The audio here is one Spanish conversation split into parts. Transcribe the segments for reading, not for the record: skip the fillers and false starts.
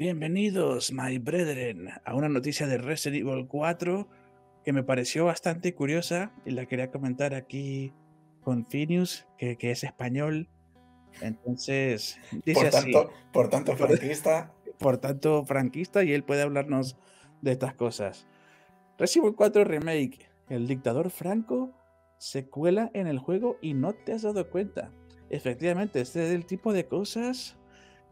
Bienvenidos, my brethren, a una noticia de Resident Evil 4 que me pareció bastante curiosa y la quería comentar aquí con Finius, que es español. Entonces, dice por tanto franquista, y él puede hablarnos de estas cosas. Resident Evil 4 Remake. El dictador Franco se cuela en el juego y no te has dado cuenta. Efectivamente, este es el tipo de cosas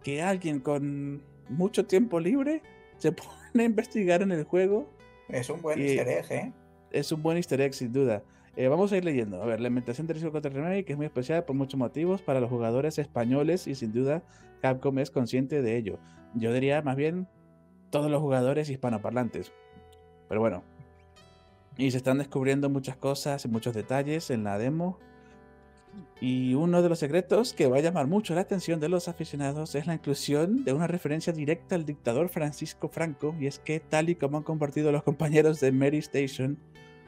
que alguien con mucho tiempo libre se pone a investigar en el juego. Es un buen easter egg, ¿eh? Es un buen easter egg, sin duda. Vamos a ir leyendo. A ver, la ambientación de Resident Evil 4 Remake es muy especial por muchos motivos para los jugadores españoles y sin duda Capcom es consciente de ello. Yo diría más bien todos los jugadores hispanoparlantes. Pero bueno. Y se están descubriendo muchas cosas y muchos detalles en la demo. Y uno de los secretos que va a llamar mucho la atención de los aficionados es la inclusión de una referencia directa al dictador Francisco Franco, y es que, tal y como han compartido los compañeros de MeriStation,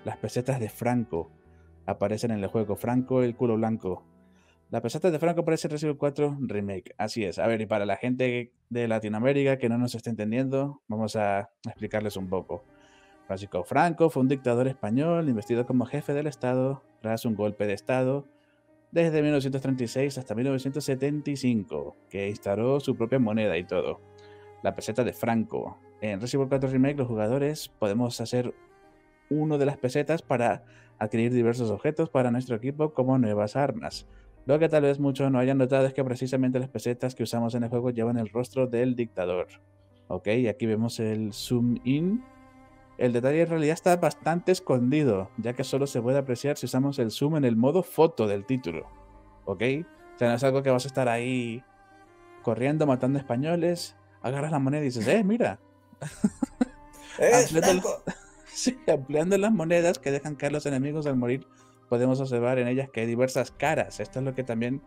las pesetas de Franco aparecen en el juego. Franco, el culo blanco. Las pesetas de Franco aparecen en Resident Evil 4 Remake, así es. A ver, y para la gente de Latinoamérica que no nos esté entendiendo, vamos a explicarles un poco. Francisco Franco fue un dictador español investido como jefe del Estado tras un golpe de Estado desde 1936 hasta 1975, que instauró su propia moneda y todo. La peseta de Franco. En Resident Evil 4 Remake los jugadores podemos hacer uno de las pesetas para adquirir diversos objetos para nuestro equipo como nuevas armas. Lo que tal vez muchos no hayan notado es que precisamente las pesetas que usamos en el juego llevan el rostro del dictador. Ok, aquí vemos el zoom in. El detalle en realidad está bastante escondido, ya que solo se puede apreciar si usamos el zoom en el modo foto del título. ¿Ok? O sea, no es algo que vas a estar ahí corriendo, matando españoles, agarras la moneda y dices, mira. Ampliando las monedas que dejan caer los enemigos al morir, podemos observar en ellas que hay diversas caras. Esto es lo que también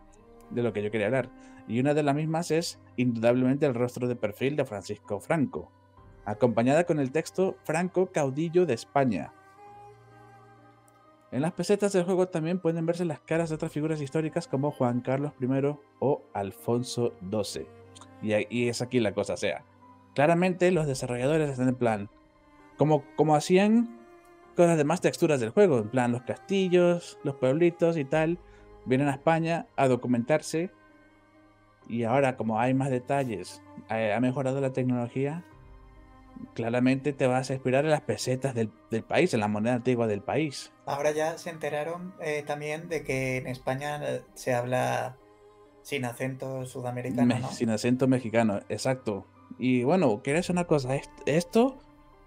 de lo que yo quería hablar. Y una de las mismas es, indudablemente, el rostro de perfil de Francisco Franco, acompañada con el texto Franco, caudillo de España. En las pesetas del juego también pueden verse las caras de otras figuras históricas como Juan Carlos I o Alfonso XII. Y es aquí la cosa, o sea, claramente los desarrolladores están en plan, como hacían con las demás texturas del juego, en plan los castillos, los pueblitos y tal, vienen a España a documentarse y ahora como hay más detalles, ha mejorado la tecnología. Claramente te vas a inspirar en las pesetas del país, en la moneda antigua del país. Ahora ya se enteraron también de que en España se habla sin acento sudamericano, ¿no? Sin acento mexicano, exacto. Y bueno, ¿quieres una cosa? Esto,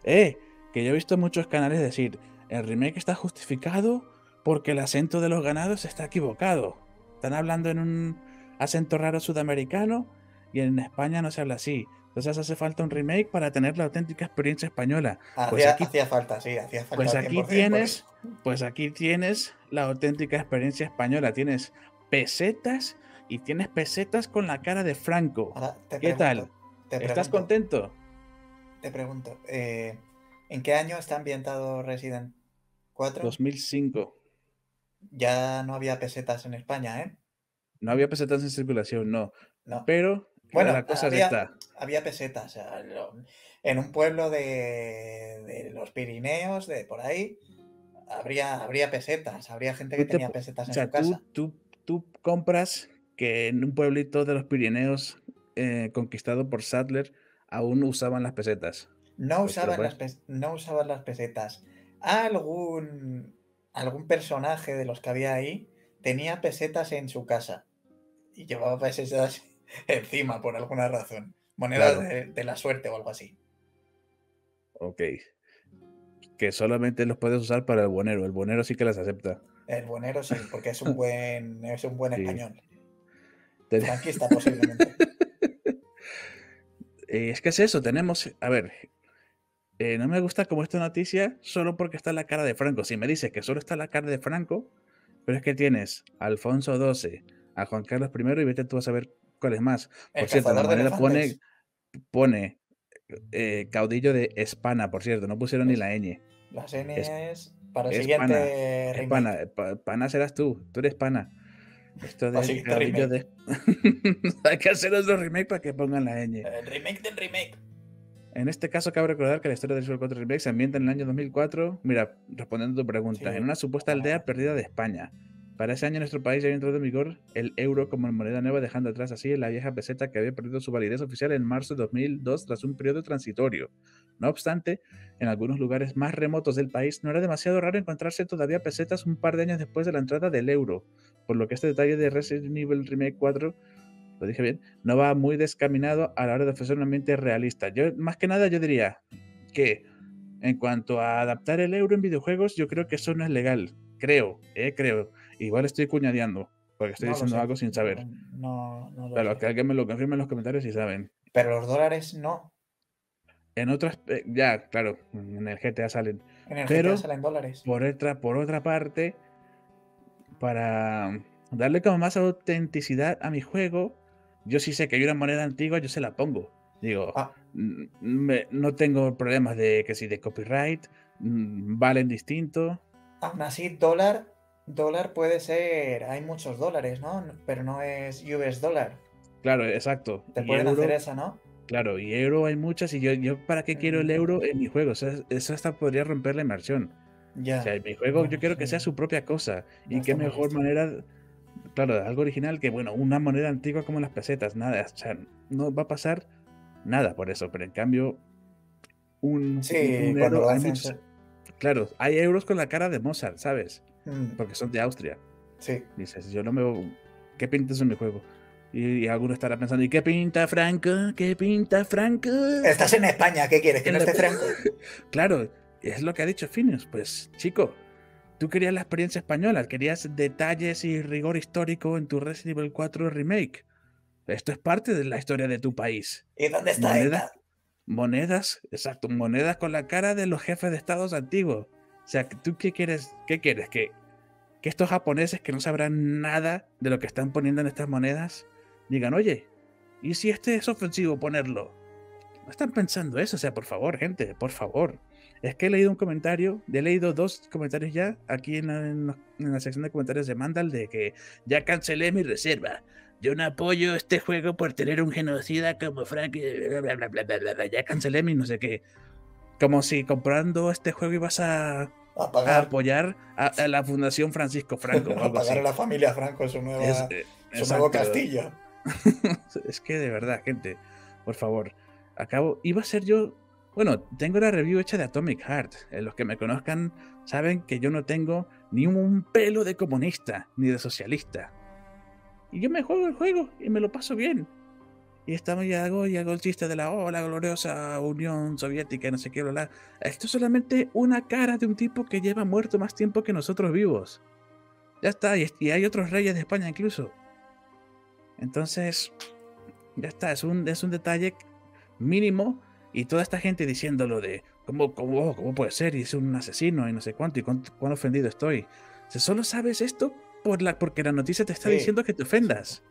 que yo he visto en muchos canales decir, el remake está justificado porque el acento de los ganados está equivocado. Están hablando en un acento raro sudamericano y en España no se habla así. Entonces hace falta un remake para tener la auténtica experiencia española. Pues aquí tienes la auténtica experiencia española. Tienes pesetas y tienes pesetas con la cara de Franco. ¿Estás contento? Te pregunto, ¿en qué año está ambientado Resident 4? 2005. Ya no había pesetas en España, ¿eh? No había pesetas en circulación, no. Pero... bueno, había pesetas, o sea, en un pueblo de los Pirineos, de por ahí, habría pesetas, habría gente que tenía pesetas en su casa. Tú compras que en un pueblito de los Pirineos conquistado por Sadler aún usaban las pesetas. No usaban las pesetas. Algún personaje de los que había ahí tenía pesetas en su casa y llevaba pesetas encima, por alguna razón. Monedas, claro, de la suerte o algo así. Ok. Que solamente los puedes usar para el buonero. El buonero sí que las acepta. El buonero sí, porque es un buen español. Franquista posiblemente. Es que es eso, tenemos... A ver, no me gusta como esta noticia solo porque está la cara de Franco. Si me dices que solo está la cara de Franco, pero es que tienes a Alfonso XII, a Juan Carlos I y vete tú a saber cuáles más. Por cierto, la moneda pone caudillo de España, por cierto, no pusieron ni la ñ. Las ñ es para el siguiente remake. Pana serás tú eres pana. Esto de así Carrillo de... Hay que hacer otro remake para que pongan la ñ. El remake del remake. En este caso cabe recordar que la historia del Resident Evil 4 Remake se ambienta en el año 2004. Mira, respondiendo a tu pregunta, sí, en una supuesta aldea perdida de España. Para ese año nuestro país ya había entrado en vigor el euro como moneda nueva, dejando atrás así la vieja peseta que había perdido su validez oficial en marzo de 2002 tras un periodo transitorio. No obstante, en algunos lugares más remotos del país no era demasiado raro encontrarse todavía pesetas un par de años después de la entrada del euro, por lo que este detalle de Resident Evil Remake 4, lo dije bien, no va muy descaminado a la hora de ofrecer un ambiente realista. Yo, más que nada, yo diría que en cuanto a adaptar el euro en videojuegos, yo creo que eso no es legal. Creo. Igual estoy cuñadeando, porque estoy diciendo algo sin saber. No, pero que alguien me lo confirme en los comentarios si saben. Pero los dólares no. En otras, ya, claro, en el GTA salen. En el GTA salen dólares. Por otra parte, para darle como más autenticidad a mi juego, yo sí sé que hay una moneda antigua, yo se la pongo. Digo, no tengo problemas de que si de copyright, valen distinto. Aún así, dólar puede ser, hay muchos dólares, ¿no? Pero no es US dólar. Claro, exacto. Te pueden hacer esa, ¿no? Claro, y euro hay muchas, y yo ¿para qué quiero el euro en mi juego? O sea, eso hasta podría romper la inmersión. Ya. O sea, en mi juego yo quiero que sea su propia cosa. Y qué mejor manera, claro, algo original que, bueno, una moneda antigua como las pesetas, nada, o sea, no va a pasar nada por eso, pero en cambio, un euro hay muchos. Claro, hay euros con la cara de Mozart, ¿sabes? Porque son de Austria. Sí. Dices, yo no me voy... ¿Qué pintas en mi juego? Y alguno estará pensando, ¿y qué pinta Franco? ¿Qué pinta Franco? Estás en España, ¿qué quieres? ¿Que no esté Franco? Claro, es lo que ha dicho Finius. Pues, chico, tú querías la experiencia española, querías detalles y rigor histórico en tu Resident Evil 4 Remake. Esto es parte de la historia de tu país. ¿Y dónde está ella? Monedas con la cara de los jefes de estados antiguos. O sea, ¿tú qué quieres? ¿Qué quieres? ¿Que estos japoneses que no sabrán nada de lo que están poniendo en estas monedas digan, oye, ¿y si este es ofensivo ponerlo? No están pensando eso, o sea, por favor, gente, por favor. Es que he leído dos comentarios ya aquí en la sección de comentarios de Mandal de que ya cancelé mi reserva. Yo no apoyo este juego por tener un genocida como Frank y bla, bla, bla, bla, bla. Ya cancelé mi no sé qué. Como si comprando este juego ibas a apoyar a la Fundación Francisco Franco. A pagar a la familia Franco su nuevo castillo. Es que de verdad, gente, por favor. Iba a ser yo... Bueno, tengo la review hecha de Atomic Heart. Los que me conozcan saben que yo no tengo ni un pelo de comunista, ni de socialista. Y yo me juego el juego y me lo paso bien. Y estamos y hago el chiste de la gloriosa Unión Soviética, no sé qué, bla, bla. Esto es solamente una cara de un tipo que lleva muerto más tiempo que nosotros vivos. Ya está, y hay otros reyes de España incluso. Entonces, ya está, es un detalle mínimo. Y toda esta gente diciéndolo de ¿cómo puede ser? Y es un asesino y no sé cuánto, y cuán ofendido estoy. Si solo sabes esto porque la noticia te está diciendo que te ofendas.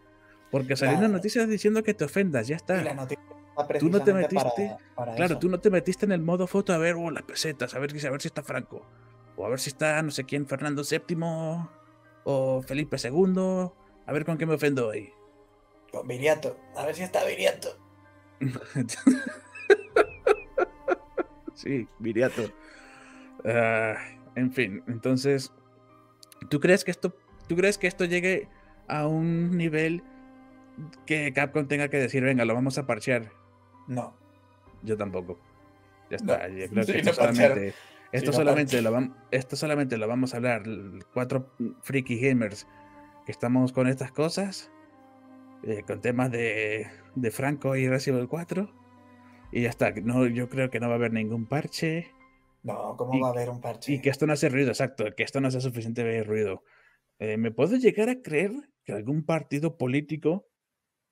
Porque salieron las noticias diciendo que te ofendas, ya está. Tú no te metiste tú no te metiste en el modo foto a ver las pesetas, a ver si está Franco. O a ver si está, no sé quién, Fernando VII o Felipe II. A ver con qué me ofendo hoy. Con Viriato. A ver si está Viriato. Sí, Viriato. En fin, entonces, ¿tú crees que esto llegue a un nivel que Capcom tenga que decir, venga, lo vamos a parchear? No. Yo tampoco. Ya está. No. Yo creo que esto solamente lo vamos a hablar 4 freaky gamers que estamos con estas cosas, con temas de Franco y Resident Evil 4. Y ya está, no, yo creo que no va a haber ningún parche. No, ¿cómo va a haber un parche? Y que esto no hace ruido, exacto, que esto no hace suficiente ruido. ¿Me puedo llegar a creer que algún partido político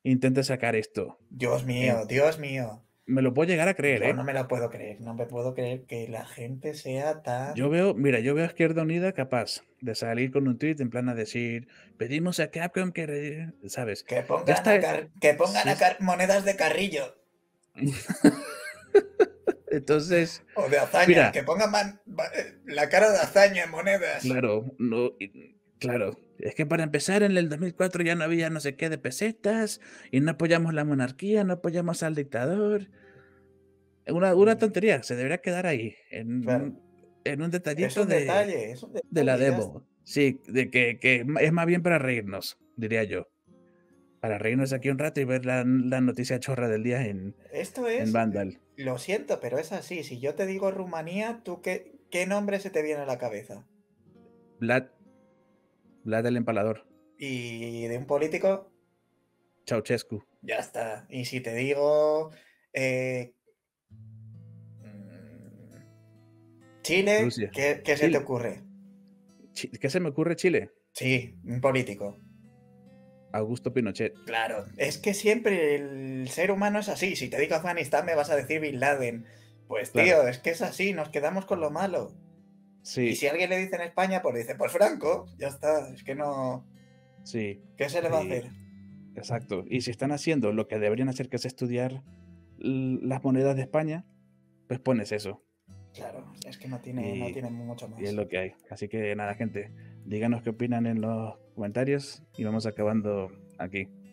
intente sacar esto? Dios mío, Dios mío. Me lo puedo llegar a creer, yo no me lo puedo creer, no me puedo creer que la gente sea tan... Yo veo a Izquierda Unida capaz de salir con un tuit en plan a decir, pedimos a Capcom que... ¿Sabes? Que pongan, a monedas de Carrillo. Entonces, o de Azaña, mira, que pongan la cara de Azaña en monedas. Claro, Es que para empezar, en el 2004 ya no había no sé qué de pesetas, y no apoyamos la monarquía, no apoyamos al dictador. Una tontería, se debería quedar ahí, en un detallito de la demo. Sí, de que es más bien para reírnos, diría yo. Para reírnos aquí un rato y ver la noticia chorra del día en Vandal. Lo siento, pero es así. Si yo te digo Rumanía, ¿tú qué nombre se te viene a la cabeza? Vlad el Empalador. ¿Y de un político? Ceausescu. Ya está. Y si te digo... Chile, ¿qué se te ocurre? ¿Qué se me ocurre, Chile? Sí, un político. Augusto Pinochet. Claro, es que siempre el ser humano es así. Si te digo Afganistán me vas a decir Bin Laden. Pues tío, claro, es que es así, nos quedamos con lo malo. Sí. Y si alguien le dice en España, pues dice, pues Franco, ya está, es que no... Sí. ¿Qué se le va a hacer? Exacto, y si están haciendo lo que deberían hacer, que es estudiar las monedas de España, pues pones eso. Claro, es que no tiene mucho más. Y es lo que hay. Así que nada, gente, díganos qué opinan en los comentarios y vamos acabando aquí.